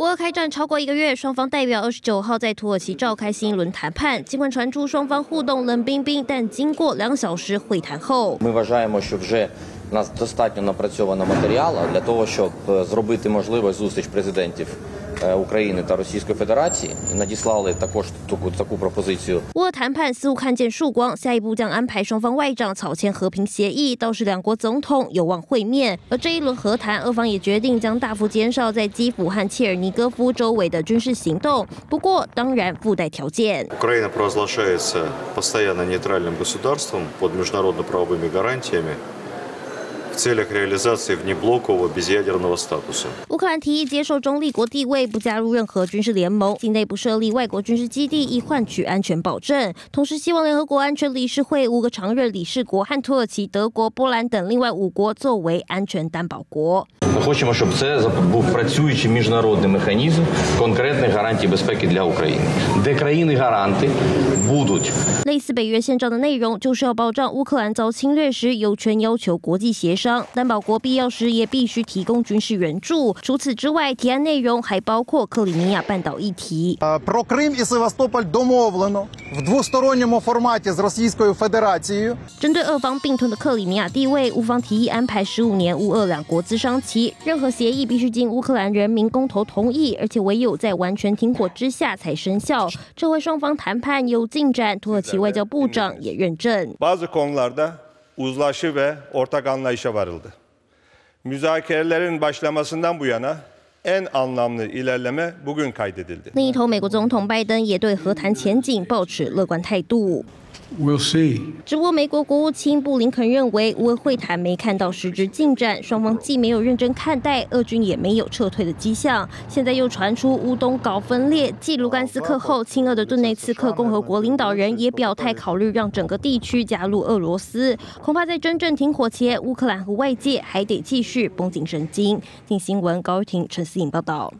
乌俄开战超过1个月，双方代表29号在土耳其召开新一轮谈判。尽管传出双方互动冷冰冰，但经过2小时会谈后，我们认为，у нас достатньо напрацьовано матеріалу для того, щоб зробити можливу зустріч президентів України та Російської Федерації. Надіслали також таку пропозицію. 乌俄谈判似乎看见曙光，下一步将安排双方外长草签和平协议，倒是两国总统有望会面。而这一轮和谈，俄方也决定将大幅减少在基辅和切尔尼戈夫周围的军事行动，不过当然附带条件。Украина провозглашается постоянно нейтральным государством под международно-правовыми гарантиями. 乌克兰提议接受中立国地位，不加入任何军事联盟，境内不设立外国军事基地，以换取安全保证。同时，希望联合国安全理事会5个常任理事国和土耳其、德国、波兰等另外5国作为安全担保国。 Ми хочемо, щоб це був працюючий міжнародний механізм конкретних гарантій безпеки для України, де країни-гаранти будуть. 类似北约宪章的内容，就是要保障乌克兰遭侵略时有权要求国际协商，担保国必要时也必须提供军事援助。除此之外，提案内容还包括克里米亚半岛议题。Про Крим і Севастополь домовлено в двосторонньому форматі з Російською Федерацією. 针对俄方并吞的克里米亚地位，乌方提议安排15年乌俄两国咨商期。 任何协议必须经乌克兰人民公投同意，而且唯有在完全停火之下才生效。这回双方谈判有进展，土耳其外交部长也认证。Bazı konularda uzlaşı ve ortak anlayışa varıldı. Müzakerelerin başlamasından bu yana. 另一头，美国总统拜登也对和谈前景抱持乐观态度。只不过，美国国务卿布林肯认为，乌俄会谈没看到实质进展，双方既没有认真看待，俄军也没有撤退的迹象。现在又传出乌东搞分裂，继卢甘斯克后，亲俄的顿内茨克共和国领导人也表态考虑让整个地区加入俄罗斯。恐怕在真正停火前，乌克兰和外界还得继续绷紧神经。镜新闻高玉婷、陈。 报道。